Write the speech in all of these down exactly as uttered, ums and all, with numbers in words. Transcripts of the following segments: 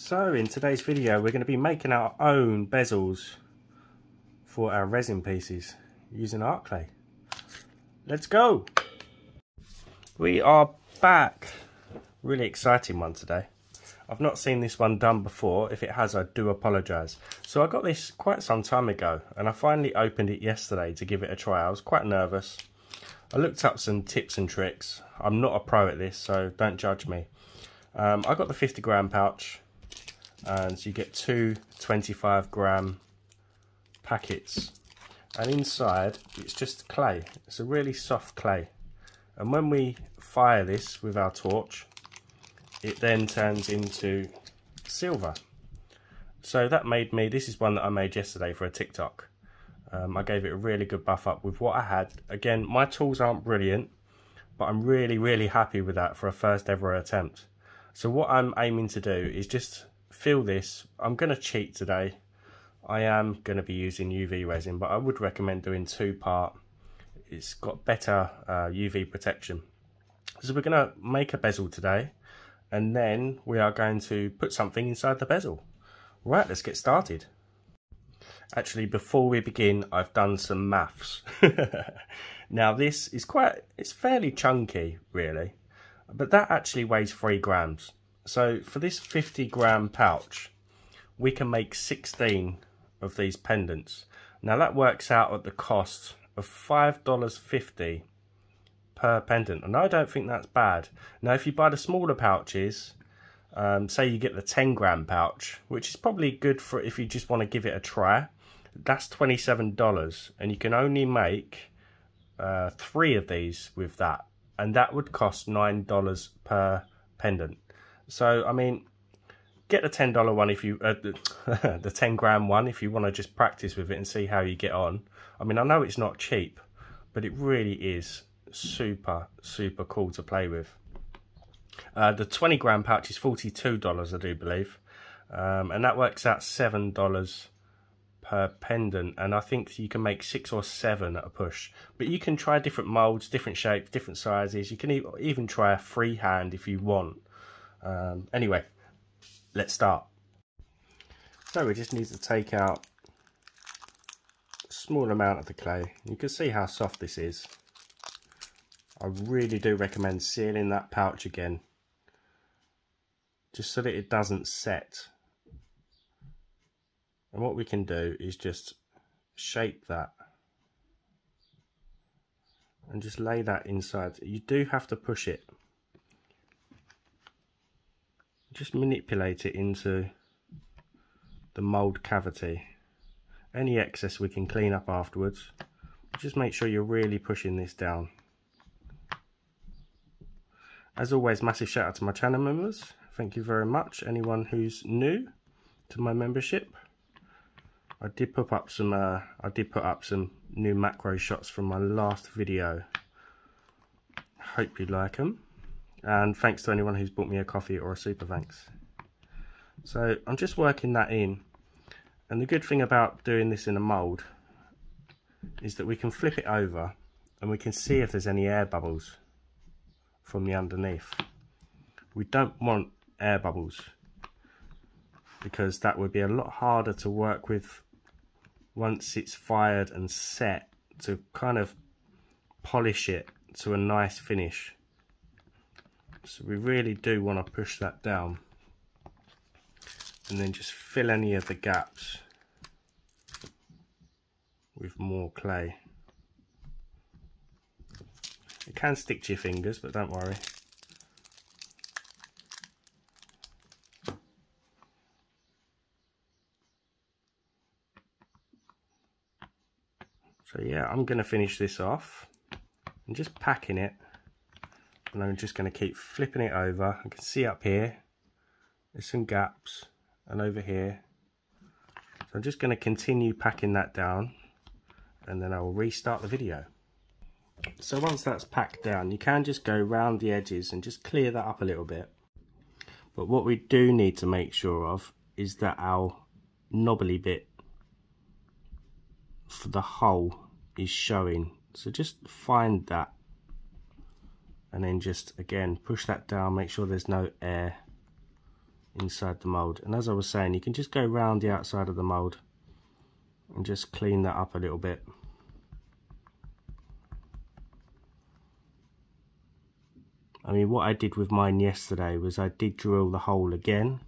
So in today's video we're going to be making our own bezels for our resin pieces using art clay. Let's go! We are back. Really exciting one today. I've not seen this one done before. If it has, I do apologise. So I got this quite some time ago and I finally opened it yesterday to give it a try. I was quite nervous. I looked up some tips and tricks. I'm not a pro at this, so don't judge me. Um, I got the fifty gram pouch, and so you get two twenty-five gram packets. And inside, it's just clay. It's a really soft clay. And when we fire this with our torch, it then turns into silver. So that made me, this is one that I made yesterday for a TikTok. Um, I gave it a really good buff up with what I had. Again, my tools aren't brilliant, but I'm really, really happy with that for a first ever attempt. So what I'm aiming to do is just fill this. I'm going to cheat today. I am going to be using U V resin, but I would recommend doing two part. It's got better uh, U V protection. So we're going to make a bezel today, and then we are going to put something inside the bezel. Right, let's get started. Actually, before we begin, I've done some maths. Now this is quite, it's fairly chunky really, but that actually weighs three grams. So for this fifty gram pouch, we can make sixteen of these pendants. Now that works out at the cost of five dollars fifty per pendant, and I don't think that's bad. Now if you buy the smaller pouches, um, say you get the ten gram pouch, which is probably good for if you just want to give it a try, that's twenty-seven dollars, and you can only make uh, three of these with that, and that would cost nine dollars per pendant. So I mean, get the ten dollar one if you, uh, the, the ten gram one if you want to just practice with it and see how you get on. I mean, I know it's not cheap, but it really is super, super cool to play with. Uh, the twenty gram pouch is forty-two dollars, I do believe. Um, and that works out seven dollars per pendant. And I think you can make six or seven at a push. But you can try different molds, different shapes, different sizes. You can e even try a freehand if you want. Um, anyway. Let's start. So we just need to take out a small amount of the clay. You can see how soft this is. I really do recommend sealing that pouch again, just so that it doesn't set. And what we can do is just shape that and just lay that inside. You do have to push it. Just manipulate it into the mold cavity. Any excess we can clean up afterwards. Just make sure you're really pushing this down. As always, massive shout out to my channel members. Thank you very much. Anyone who's new to my membership, I did put up some. Uh, I did put up some new macro shots from my last video. Hope you like them. And thanks to anyone who's bought me a coffee or a super thanks. So I'm just working that in, and the good thing about doing this in a mould is that we can flip it over and we can see if there's any air bubbles from the underneath. We don't want air bubbles because that would be a lot harder to work with once it's fired and set, to kind of polish it to a nice finish. So we really do want to push that down and then just fill any of the gaps with more clay. It can stick to your fingers, but don't worry. So yeah, I'm going to finish this off. I'm just packing it. And I'm just going to keep flipping it over. I can see up here, there's some gaps, and over here. So I'm just going to continue packing that down, and then I will restart the video. So once that's packed down, you can just go round the edges and just clear that up a little bit. But what we do need to make sure of is that our knobbly bit for the hole is showing. So just find that. And then just, again, push that down, make sure there's no air inside the mold. And as I was saying, you can just go around the outside of the mold and just clean that up a little bit. I mean, what I did with mine yesterday was I did drill the hole again,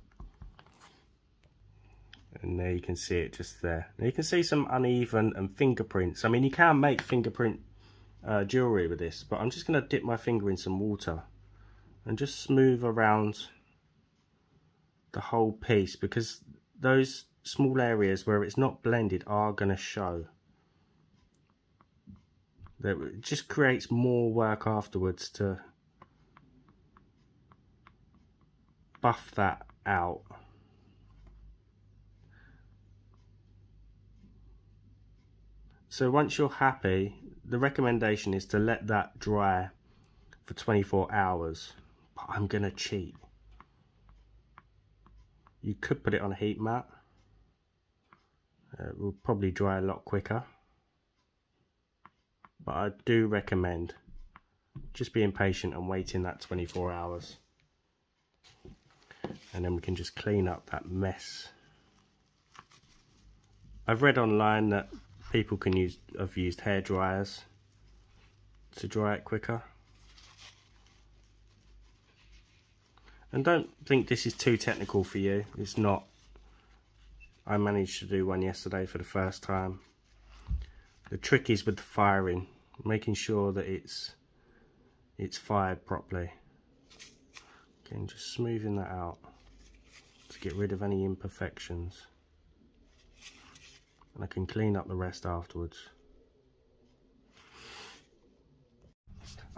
and there you can see it just there. Now you can see some uneven and fingerprints. I mean, you can make fingerprint uh, jewelry with this, but I'm just going to dip my finger in some water and just smooth around the whole piece, because those small areas where it's not blended are going to show. It just creates more work afterwards to buff that out. So once you're happy, the recommendation is to let that dry for twenty-four hours, but I'm gonna cheat. You could put it on a heat mat. It will probably dry a lot quicker, but I do recommend just being patient and waiting that twenty-four hours. And then we can just clean up that mess. I've read online that people can use, have used hair dryers to dry it quicker. And don't think this is too technical for you. It's not. I managed to do one yesterday for the first time. The trick is with the firing, making sure that it's it's fired properly. Again, just smoothing that out to get rid of any imperfections, and I can clean up the rest afterwards.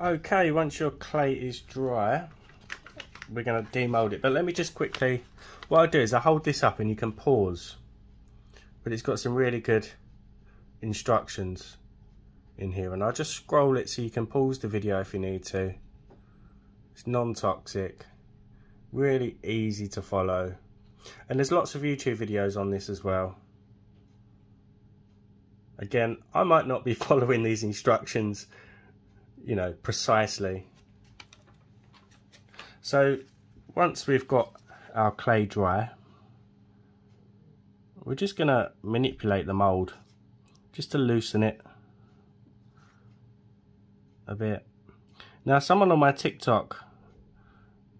Okay, once your clay is dry, we're going to demold it, but let me just quickly, what I'll do is I hold this up and you can pause, but it's got some really good instructions in here, and I'll just scroll it so you can pause the video if you need to. It's non-toxic, really easy to follow, and there's lots of YouTube videos on this as well. Again, I might not be following these instructions, you know, precisely. So once we've got our clay dry, we're just going to manipulate the mold just to loosen it a bit. Now, someone on my TikTok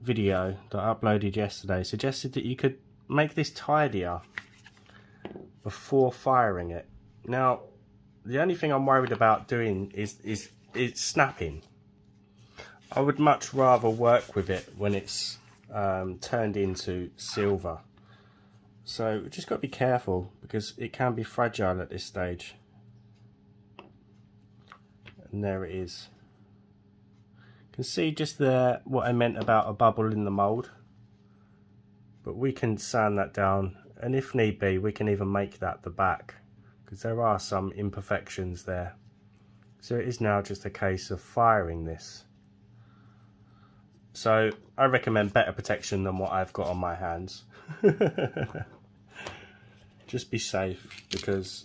video that I uploaded yesterday suggested that you could make this tidier before firing it. Now, the only thing I'm worried about doing is is it's snapping. I would much rather work with it when it's um, turned into silver. So we've just got to be careful because it can be fragile at this stage. And there it is. You can see just there what I meant about a bubble in the mold, but we can sand that down, and if need be we can even make that the back, because there are some imperfections there. So it is now just a case of firing this. So I recommend better protection than what I've got on my hands. Just be safe, because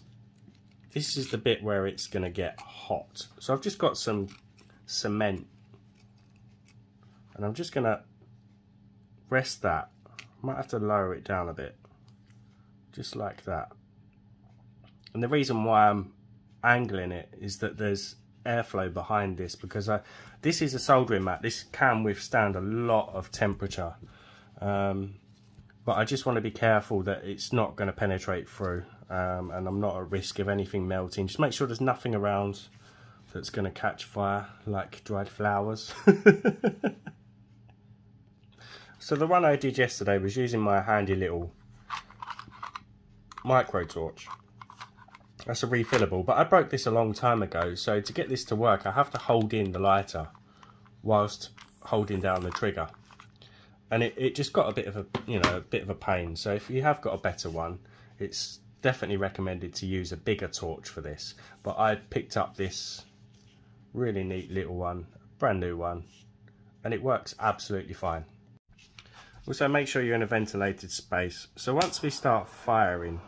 this is the bit where it's going to get hot. So I've just got some cement, and I'm just going to rest that. Might have to lower it down a bit, just like that. And the reason why I'm angling it is that there's airflow behind this, because I, this is a soldering mat. This can withstand a lot of temperature, um, but I just want to be careful that it's not going to penetrate through, um, and I'm not at risk of anything melting. Just make sure there's nothing around that's going to catch fire, like dried flowers. So the one I did yesterday was using my handy little micro torch. That's a refillable, but I broke this a long time ago, so to get this to work I have to hold in the lighter whilst holding down the trigger, and it, it just got a bit of a, you know, a bit of a pain. So if you have got a better one, it's definitely recommended to use a bigger torch for this, but I picked up this really neat little one, brand new one, and it works absolutely fine. Also, make sure you're in a ventilated space. So once we start firing,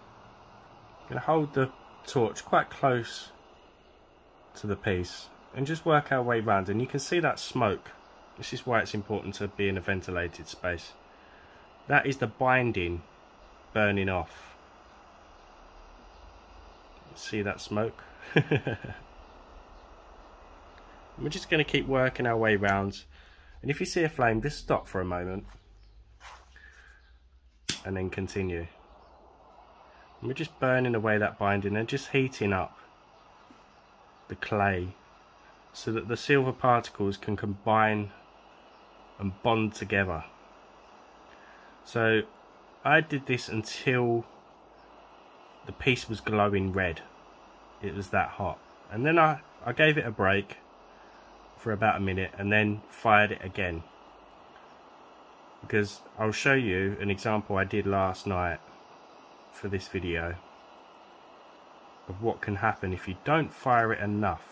I'm going to hold the torch quite close to the piece and just work our way round, and you can see that smoke. This is why it's important to be in a ventilated space. That is the binding burning off. See that smoke? We're just going to keep working our way round, and if you see a flame, just stop for a moment and then continue. And we're just burning away that binding and just heating up the clay so that the silver particles can combine and bond together. So I did this until the piece was glowing red. It was that hot, and then I, I gave it a break for about a minute and then fired it again, because I'll show you an example I did last night for this video of what can happen if you don't fire it enough.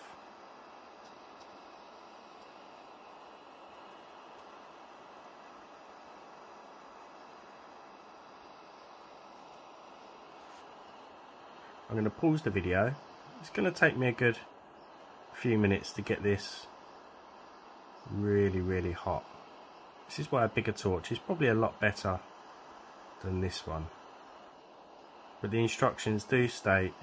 I'm going to pause the video. It's going to take me a good few minutes to get this really really hot. This is why a bigger torch is probably a lot better than this one, but the instructions do state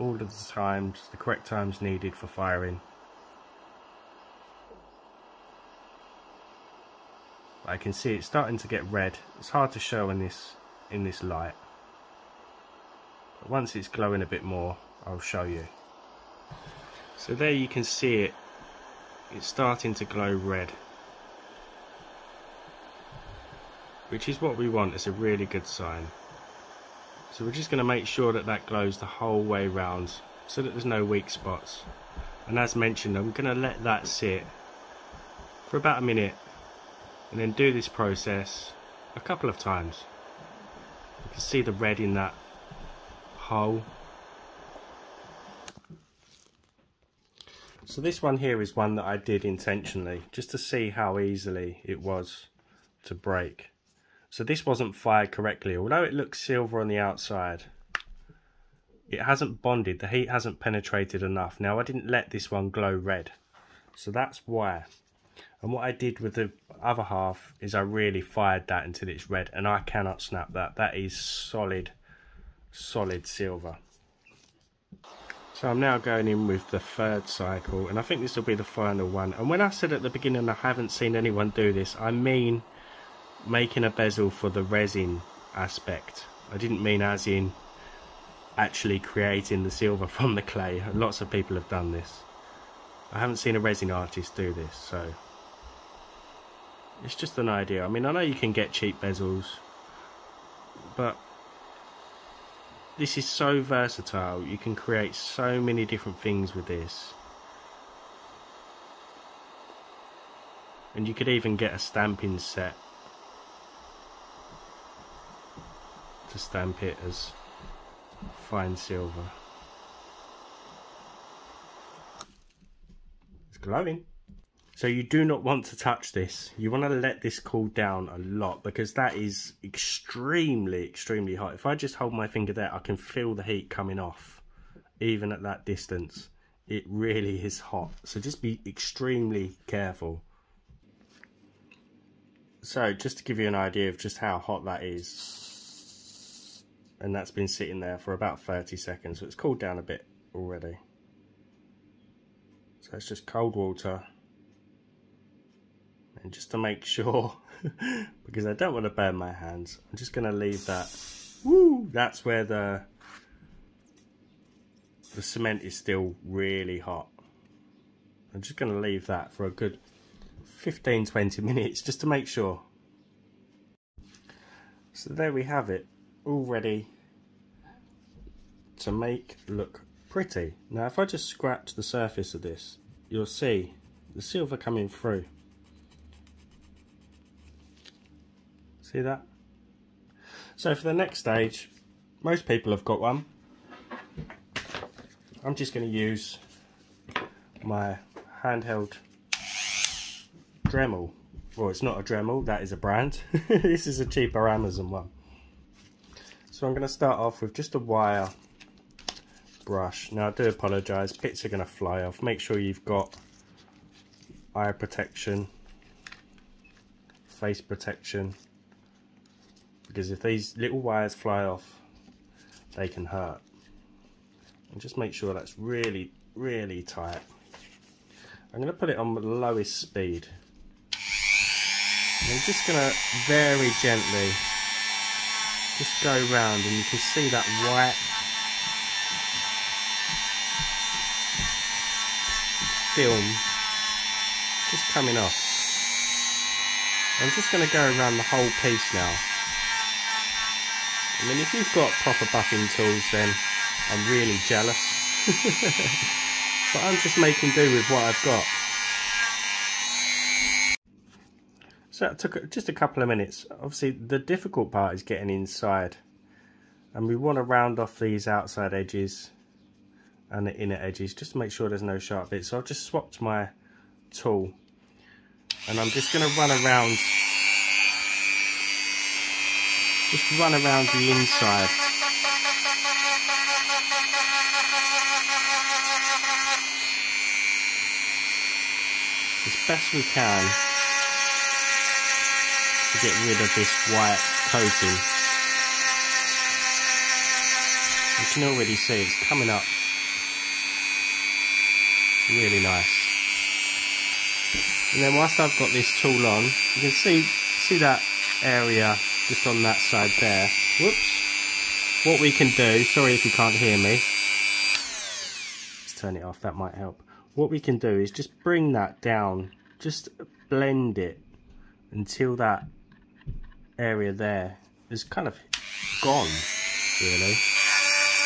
all of the times, the correct times needed for firing. I can see it's starting to get red. It's hard to show in this in this light. Once it's glowing a bit more, I'll show you. So there you can see it, it's starting to glow red, which is what we want. It's a really good sign. So we're just going to make sure that that glows the whole way round so that there's no weak spots. And as mentioned, I'm going to let that sit for about a minute and then do this process a couple of times. You can see the red in that hole. So this one here is one that I did intentionally just to see how easily it was to break. So this wasn't fired correctly. Although it looks silver on the outside, it hasn't bonded, the heat hasn't penetrated enough. Now I didn't let this one glow red, so that's why. And what I did with the other half is I really fired that until it's red, and I cannot snap that. That is solid solid silver. So I'm now going in with the third cycle, and I think this will be the final one. And when I said at the beginning I haven't seen anyone do this, I mean making a bezel for the resin aspect. I didn't mean as in actually creating the silver from the clay. Lots of people have done this. I haven't seen a resin artist do this, so it's just an idea. I mean, I know you can get cheap bezels, but this is so versatile. You can create so many different things with this, and you could even get a stamping set to stamp it as fine silver. It's glowing. So you do not want to touch this. You want to let this cool down a lot, because that is extremely, extremely hot. If I just hold my finger there, I can feel the heat coming off, even at that distance. It really is hot. So just be extremely careful. So just to give you an idea of just how hot that is, and that's been sitting there for about thirty seconds. So it's cooled down a bit already. So it's just cold water. And just to make sure, because I don't want to burn my hands, I'm just going to leave that. Woo! That's where the the cement is still really hot. I'm just going to leave that for a good fifteen to twenty minutes just to make sure. So there we have it, all ready to make look pretty. Now if I just scratch the surface of this, you'll see the silver coming through. See that? So for the next stage, most people have got one. I'm just going to use my handheld Dremel. Well, it's not a Dremel, that is a brand. This is a cheaper Amazon one. So I'm going to start off with just a wire brush. Now I do apologise, bits are going to fly off. Make sure you've got eye protection, face protection. because if these little wires fly off, they can hurt. And just make sure that's really, really tight. I'm going to put it on the lowest speed. And I'm just going to very gently just go round, and you can see that white film just coming off. I'm just going to go around the whole piece now. I mean, if you've got proper buffing tools, then I'm really jealous. But I'm just making do with what I've got. So that took just a couple of minutes. Obviously, the difficult part is getting inside. And we want to round off these outside edges and the inner edges, just to make sure there's no sharp bits. So I've just swapped my tool, and I'm just going to run around, just run around the inside. As best we can to get rid of this white coating. You can already see it's coming up. Really nice. And then whilst I've got this tool on, you can see see that area just on that side there. Whoops. What we can do, sorry if you can't hear me. Let's turn it off, that might help. What we can do is just bring that down, just blend it until that area there is kind of gone, really.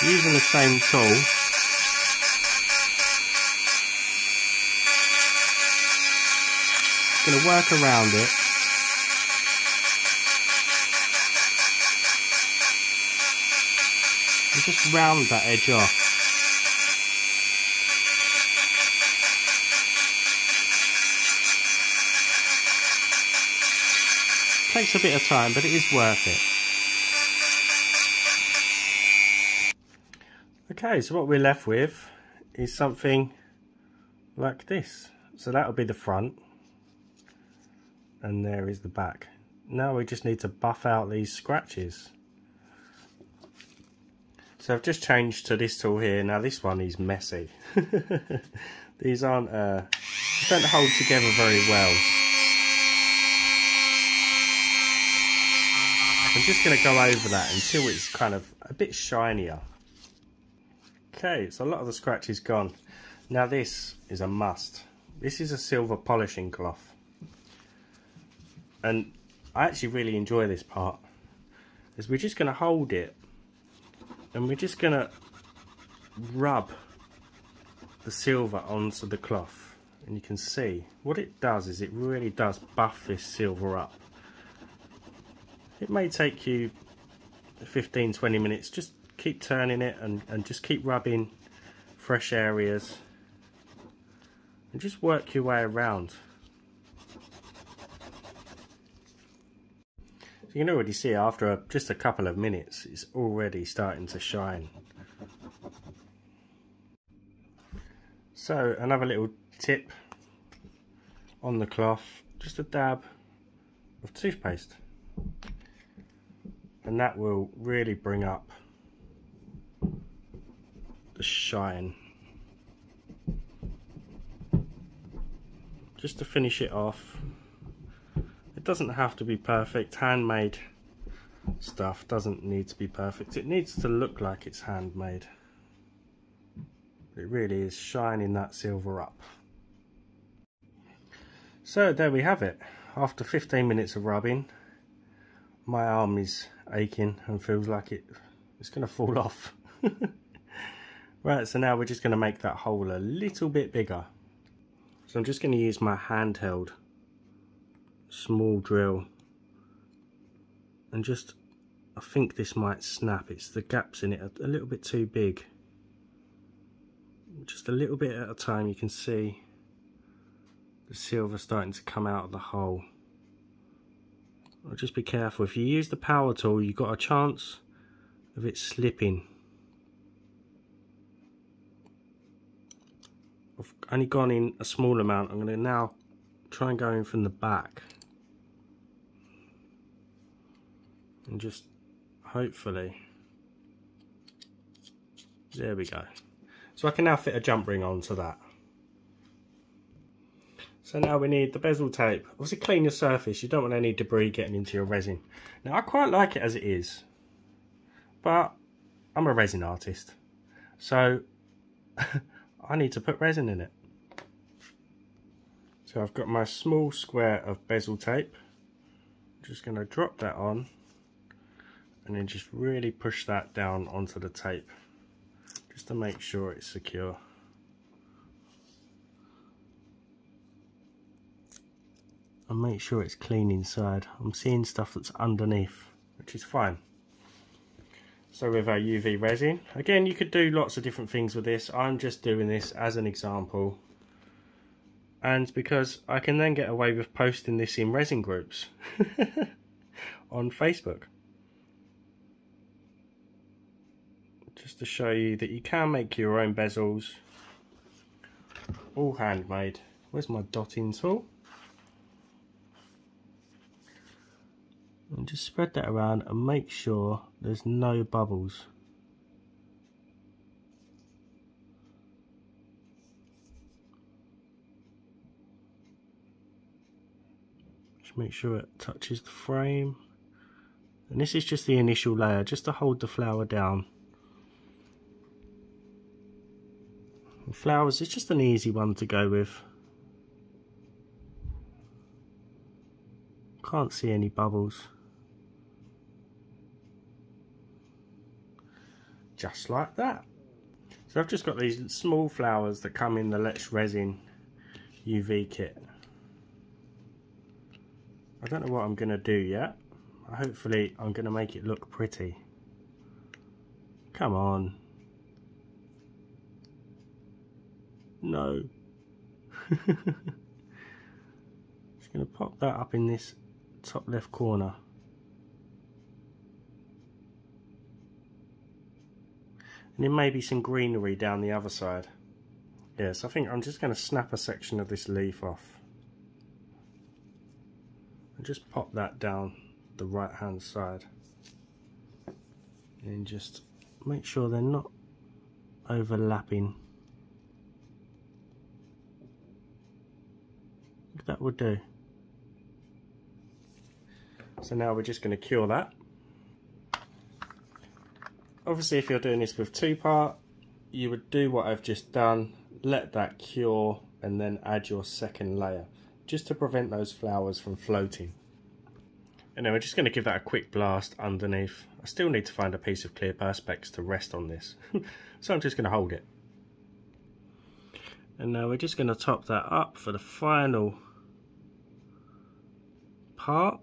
Using the same tool. Going to work around it. And just round that edge off. Takes a bit of time, but it is worth it. Okay, so what we're left with is something like this. So that'll be the front. And there is the back. Now we just need to buff out these scratches. So I've just changed to this tool here. Now this one is messy. These aren't, uh, don't hold together very well. I'm just going to go over that until it's kind of a bit shinier. Okay, so a lot of the scratch is gone. Now this is a must. This is a silver polishing cloth. And I actually really enjoy this part, is we're just going to hold it and we're just going to rub the silver onto the cloth, and you can see what it does is it really does buff this silver up. It may take you fifteen to twenty minutes, just keep turning it and, and just keep rubbing fresh areas and just work your way around. You can already see after a, just a couple of minutes, it's already starting to shine. So another little tip on the cloth, just a dab of toothpaste. And that will really bring up the shine. Just to finish it off. It doesn't have to be perfect. Handmade stuff doesn't need to be perfect. It needs to look like it's handmade. It really is shining that silver up. So there we have it. After fifteen minutes of rubbing, my arm is aching and feels like it, it's going to fall off. Right, so now we're just going to make that hole a little bit bigger. So I'm just going to use my handheld small drill, and just I think this might snap. It's the gaps in it are a little bit too big. Just a little bit at a time. You can see the silver starting to come out of the hole. I'll just be careful. If you use the power tool, you've got a chance of it slipping. I've only gone in a small amount. I'm going to now try and go in from the back. and just hopefully, there we go. So I can now fit a jump ring onto that. So now we need the bezel tape. Obviously clean your surface, you don't want any debris getting into your resin. Now I quite like it as it is, but I'm a resin artist, so I need to put resin in it. So I've got my small square of bezel tape. I'm just going to drop that on and then just really push that down onto the tape just to make sure it's secure. And make sure it's clean inside. I'm seeing stuff that's underneath, which is fine. So with our U V resin, again you could do lots of different things with this. I'm just doing this as an example, and because I can then get away with posting this in resin groups on Facebook, just to show you that you can make your own bezels, all handmade. Where's my dotting tool? And just spread that around and make sure there's no bubbles. Just make sure it touches the frame. And this is just the initial layer, just to hold the flower down. And flowers is just an easy one to go with. Can't see any bubbles. Just like that. So I've just got these small flowers that come in the Let's Resin U V kit. I don't know what I'm going to do yet. Hopefully I'm going to make it look pretty. Come on. No. Just going to pop that up in this top left corner. And then maybe some greenery down the other side. Yes, I think I'm just going to snap a section of this leaf off. And just pop that down the right hand side. And just make sure they're not overlapping. That would do. So now we're just going to cure that. Obviously if you're doing this with two part, you would do what I've just done, let that cure and then add your second layer just to prevent those flowers from floating. And then we're just going to give that a quick blast underneath. I still need to find a piece of clear perspex to rest on this so I'm just going to hold it. And now we're just going to top that up for the final part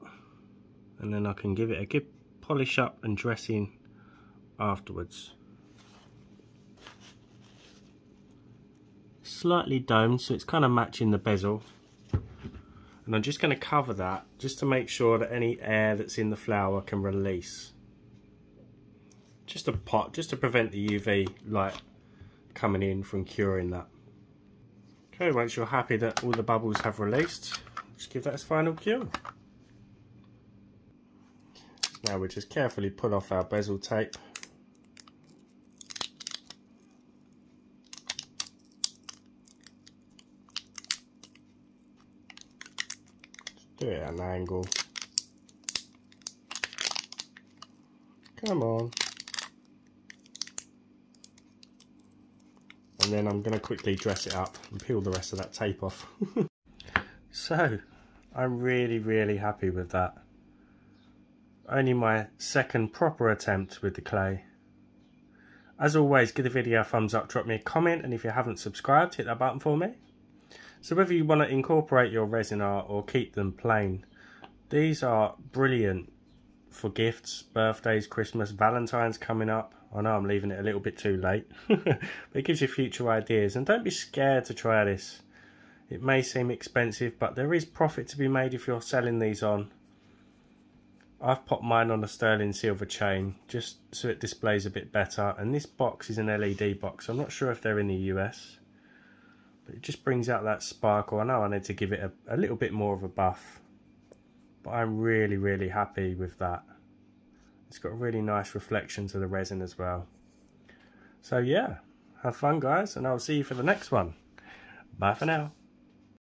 and then I can give it a good polish up and dressing afterwards. Slightly domed, so it's kind of matching the bezel, and I'm just going to cover that just to make sure that any air that's in the flower can release, just a pot just to prevent the U V light coming in from curing that. Okay, once you're happy that all the bubbles have released, just give that its final cure. Now we just carefully pull off our bezel tape. Just do it at an angle. Come on. And then I'm going to quickly dress it up and peel the rest of that tape off. So, I'm really, really happy with that. Only my second proper attempt with the clay. As always, give the video a thumbs up, drop me a comment, and if you haven't subscribed, hit that button for me. So whether you want to incorporate your resin art or keep them plain, these are brilliant for gifts, birthdays, Christmas, Valentine's coming up. I know I'm leaving it a little bit too late, but it gives you future ideas, and don't be scared to try this. It may seem expensive, but there is profit to be made if you're selling these on. I've popped mine on a sterling silver chain just so it displays a bit better, and this box is an L E D box. I'm not sure if they're in the U S, but it just brings out that sparkle. I know I need to give it a, a little bit more of a buff, but I'm really really happy with that. It's got a really nice reflection to the resin as well. So yeah, have fun guys, and I'll see you for the next one. Bye for now.